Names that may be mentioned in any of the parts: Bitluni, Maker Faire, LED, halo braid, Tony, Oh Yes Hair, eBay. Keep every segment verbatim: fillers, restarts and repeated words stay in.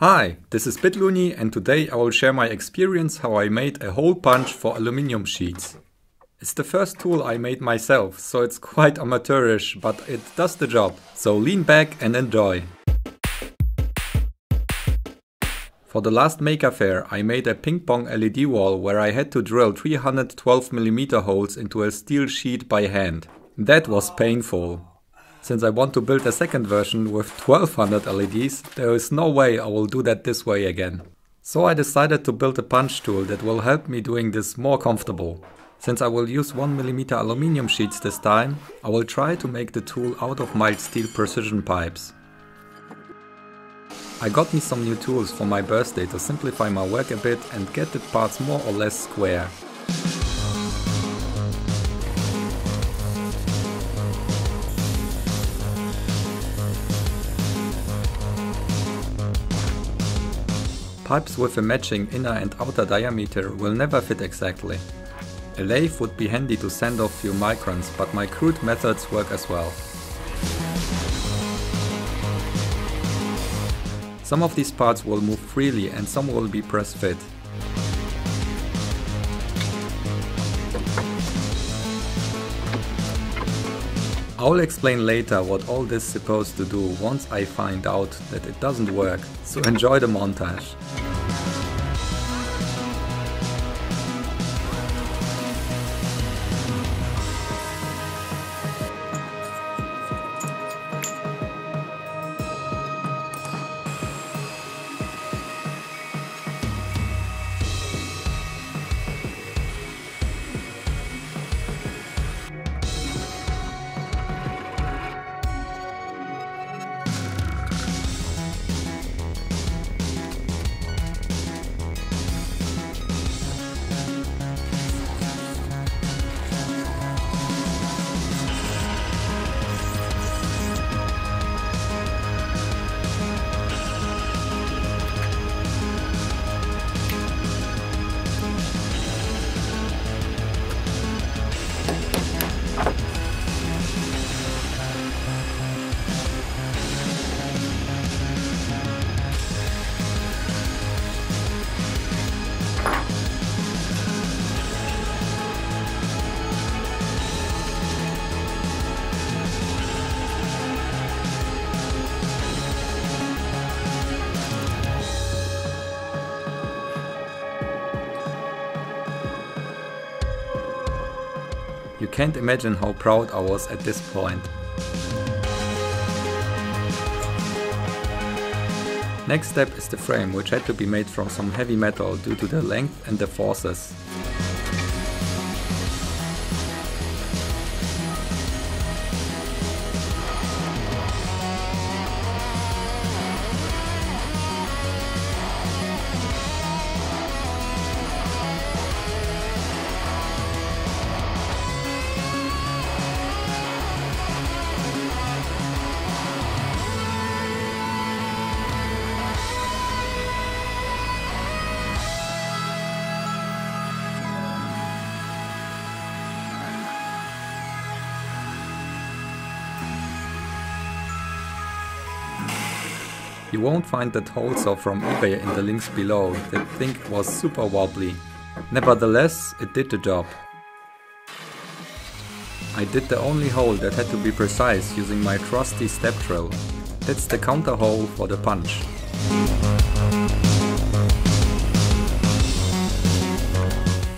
Hi, this is Bitluni, and today I will share my experience how I made a hole punch for aluminium sheets. It's the first tool I made myself, so it's quite amateurish, but it does the job. So lean back and enjoy. For the last Maker Faire, I made a ping pong L E D wall where I had to drill three hundred twelve millimeter holes into a steel sheet by hand. That was painful. Since I want to build a second version with twelve hundred L E Ds, there is no way I will do that this way again. So I decided to build a punch tool that will help me doing this more comfortable. Since I will use one millimeter aluminium sheets this time, I will try to make the tool out of mild steel precision pipes. I got me some new tools for my birthday to simplify my work a bit and get the parts more or less square. Pipes with a matching inner and outer diameter will never fit exactly. A lathe would be handy to sand off few microns, but my crude methods work as well. Some of these parts will move freely and some will be press fit. I'll explain later what all this is supposed to do once I find out that it doesn't work, so enjoy the montage. You can't imagine how proud I was at this point. Next step is the frame, which had to be made from some heavy metal due to the length and the forces. You won't find that hole saw from eBay in the links below, that thing was super wobbly. Nevertheless, it did the job. I did the only hole that had to be precise using my trusty step drill. That's the counter hole for the punch.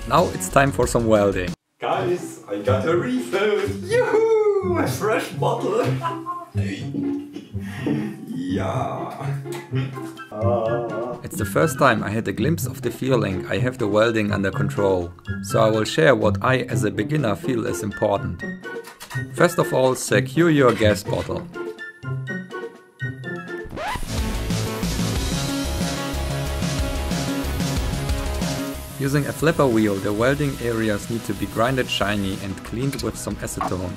Now it's time for some welding. Guys, I got a refill! Yoo-hoo! A fresh bottle! Yeah. uh. It's the first time I had a glimpse of the feeling I have the welding under control, so I will share what I as a beginner feel is important. First of all, secure your gas bottle. Using a flapper wheel, the welding areas need to be grinded shiny and cleaned with some acetone.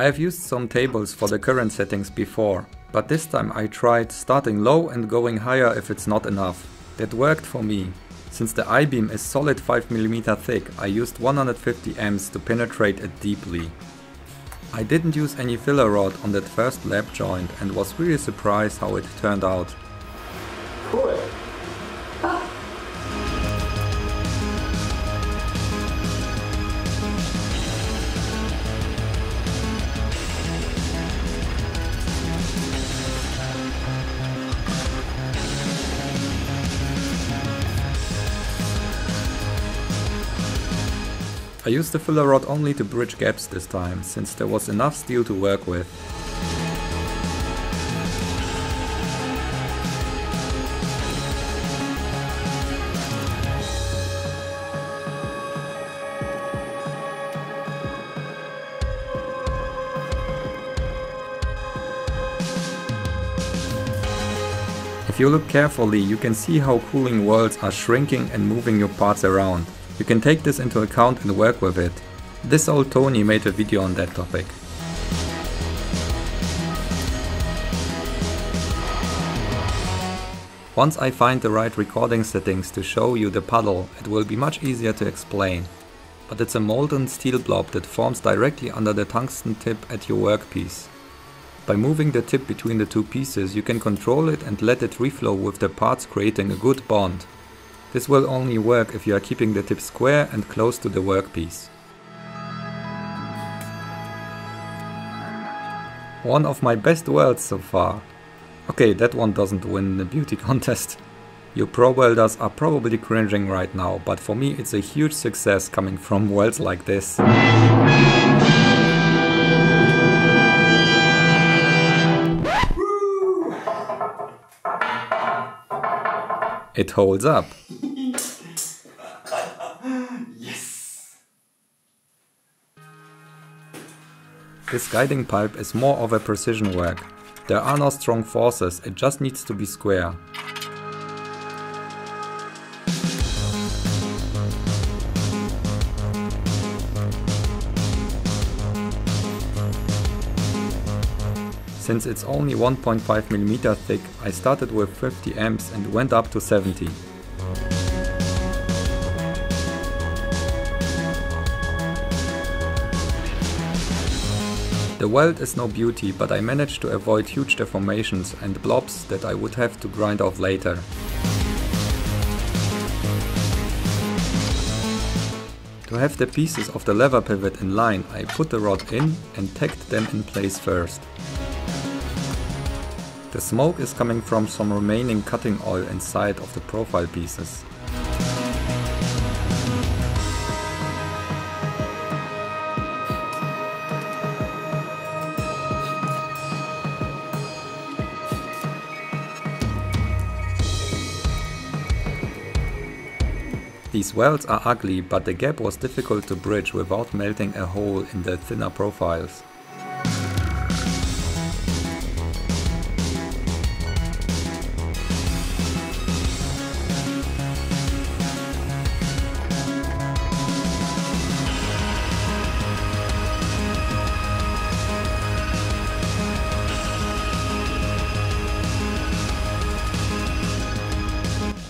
I have used some tables for the current settings before, But this time I tried starting low and going higher if it's not enough. That worked for me. Since the I-beam is solid five millimeters thick, I used one hundred fifty amps to penetrate it deeply. I didn't use any filler rod on that first lap joint and was really surprised how it turned out. Cool. I used the filler rod only to bridge gaps this time, since there was enough steel to work with. If you look carefully, you can see how cooling whorls are shrinking and moving your parts around. You can take this into account and work with it. This old Tony made a video on that topic. Once I find the right recording settings to show you the puddle, it will be much easier to explain. But it's a molten steel blob that forms directly under the tungsten tip at your workpiece. By moving the tip between the two pieces, you can control it and let it reflow with the parts, creating a good bond. This will only work if you are keeping the tip square and close to the workpiece. One of my best welds so far. Okay, that one doesn't win the beauty contest. You pro welders are probably cringing right now, but for me it's a huge success coming from welds like this. It holds up. Yes. This guiding pipe is more of a precision work. There are no strong forces, it just needs to be square. Since it's only one point five millimeters thick, I started with fifty amps and went up to seventy. The weld is no beauty, but I managed to avoid huge deformations and blobs that I would have to grind off later. To have the pieces of the lever pivot in line, I put the rod in and tacked them in place first. The smoke is coming from some remaining cutting oil inside of the profile pieces. These welds are ugly, but the gap was difficult to bridge without melting a hole in the thinner profiles.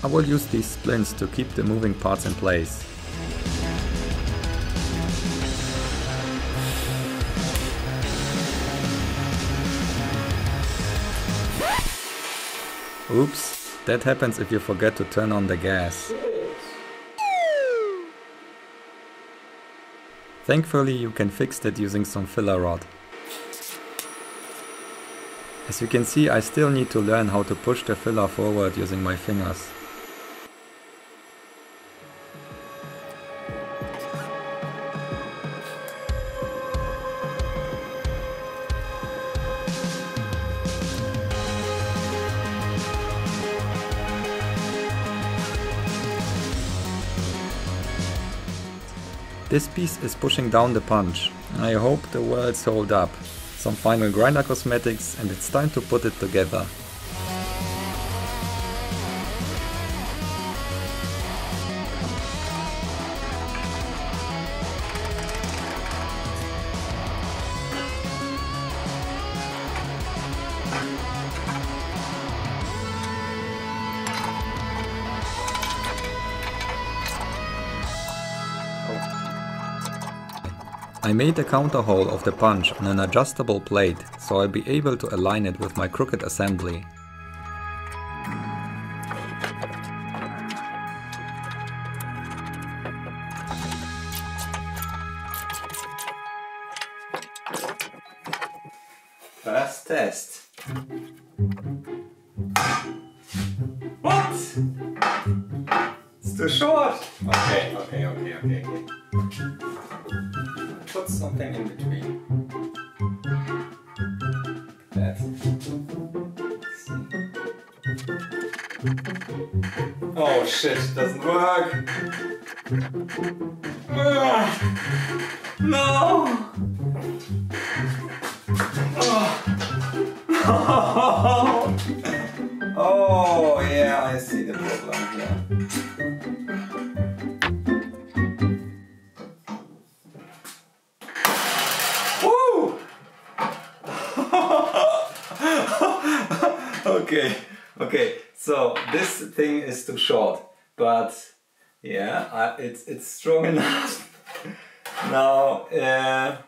I will use these splints to keep the moving parts in place. Oops, that happens if you forget to turn on the gas. Thankfully, you can fix that using some filler rod. As you can see, I still need to learn how to push the filler forward using my fingers. This piece is pushing down the punch. I hope the welds hold up. Some final grinder cosmetics and it's time to put it together. I made a counterhole of the punch on an adjustable plate so I'll be able to align it with my crooked assembly. First test. What? It's too short! Okay, okay, okay, okay, okay. Put something in between. That's it. Oh shit, doesn't work! Ugh. No! Oh. Oh yeah, I see the problem here. Woo! okay, okay. So this thing is too short, but yeah, I, it's it's strong enough. Now, uh,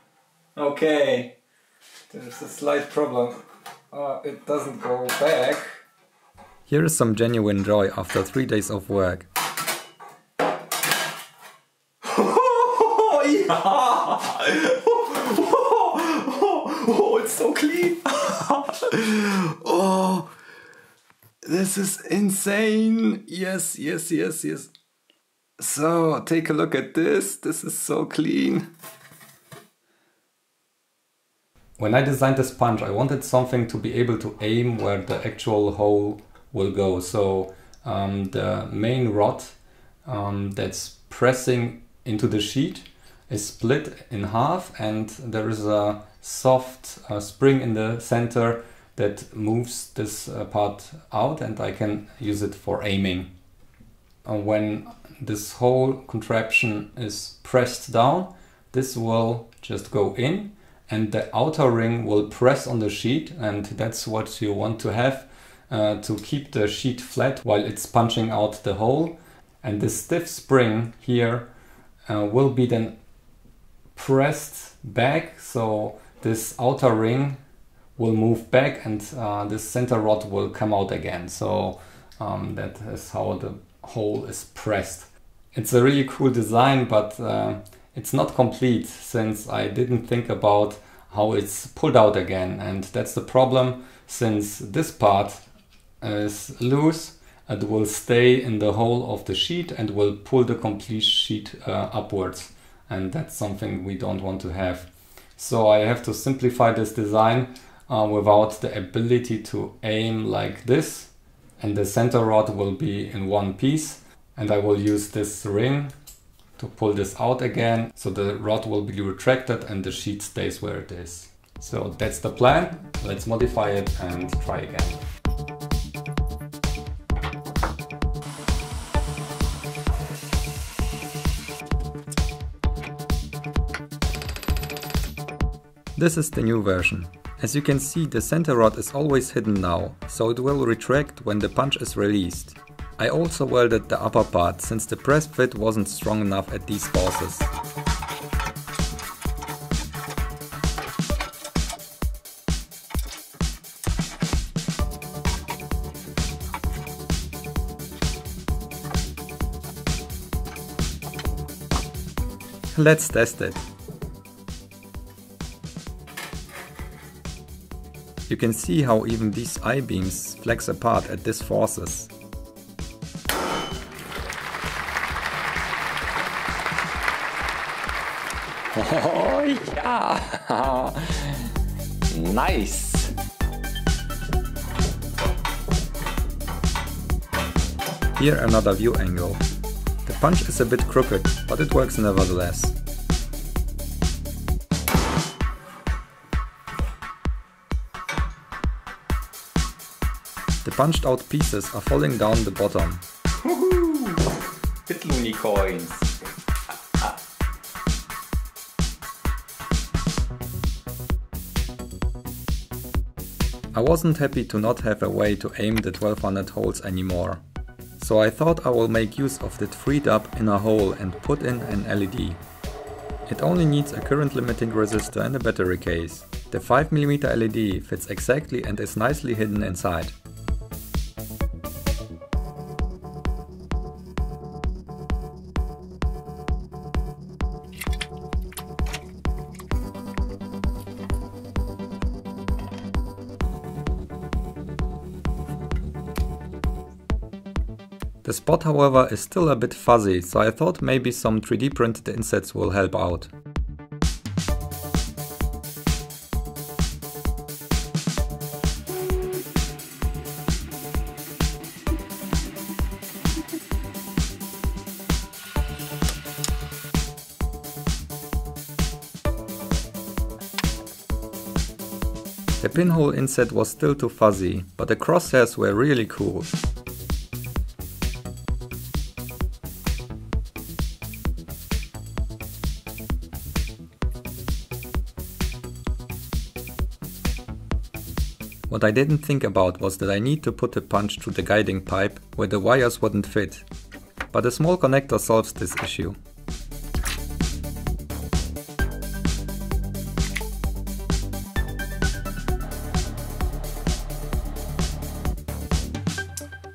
okay. There's a slight problem. Uh, it doesn't go back. Here is some genuine joy after three days of work. Oh, yeah. Oh, it's so clean! Oh, this is insane! Yes, yes, yes, yes. So, take a look at this. This is so clean. When I designed this punch, I wanted something to be able to aim where the actual hole will go. So um, the main rod um, that's pressing into the sheet is split in half, and there is a soft uh, spring in the center that moves this uh, part out, and I can use it for aiming. And when this whole contraption is pressed down, this will just go in, and the outer ring will press on the sheet, and that's what you want to have uh, to keep the sheet flat while it's punching out the hole. And the stiff spring here uh, will be then pressed back, so this outer ring will move back and uh, this center rod will come out again. So um, that is how the hole is pressed. It's a really cool design, but uh, it's not complete, since I didn't think about how it's pulled out again, and that's the problem. Since this part is loose, it will stay in the hole of the sheet and will pull the complete sheet uh, upwards, and that's something we don't want to have. So I have to simplify this design uh, without the ability to aim like this, and the center rod will be in one piece, and I will use this ring to pull this out again, so the rod will be retracted and the sheet stays where it is. So that's the plan. Let's modify it and try again. This is the new version. As you can see, the center rod is always hidden now, so it will retract when the punch is released. I also welded the upper part, since the press fit wasn't strong enough at these forces. Let's test it. You can see how even these I-beams flex apart at these forces. Oh yeah! Nice! Here another view angle. The punch is a bit crooked, but it works nevertheless. The punched out pieces are falling down the bottom. Woohoo! Bitluni coins! I wasn't happy to not have a way to aim the twelve hundred holes anymore, so I thought I will make use of that freed up inner hole and put in an L E D. It only needs a current limiting resistor and a battery case. The five millimeter L E D fits exactly and is nicely hidden inside. The spot, however, is still a bit fuzzy, so I thought maybe some three D printed insets will help out. The pinhole inset was still too fuzzy, but the crosshairs were really cool. What I didn't think about was that I need to put a punch through the guiding pipe where the wires wouldn't fit, but a small connector solves this issue.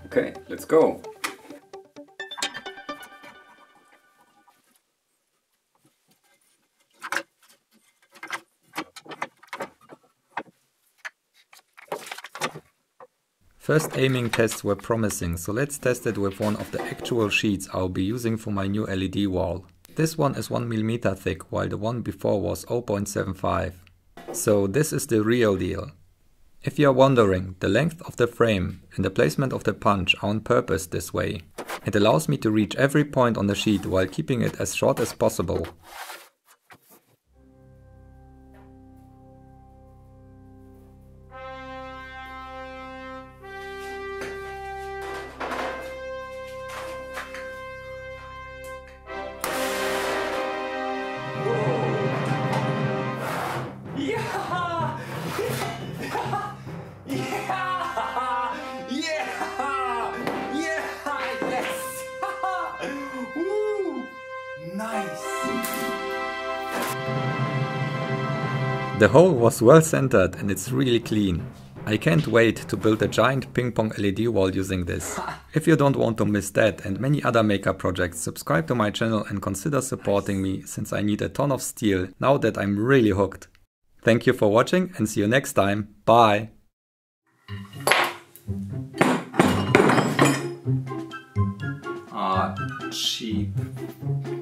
Okay, let's go! First aiming tests were promising, so let's test it with one of the actual sheets I'll be using for my new L E D wall. This one is one millimeter thick, while the one before was zero point seven five. So this is the real deal. If you're wondering, the length of the frame and the placement of the punch are on purpose this way. It allows me to reach every point on the sheet while keeping it as short as possible. The hole was well centered and it's really clean. I can't wait to build a giant ping pong L E D wall using this. If you don't want to miss that and many other maker projects, subscribe to my channel and consider supporting me, since I need a ton of steel now that I'm really hooked. Thank you for watching and see you next time. Bye! Ah, cheap.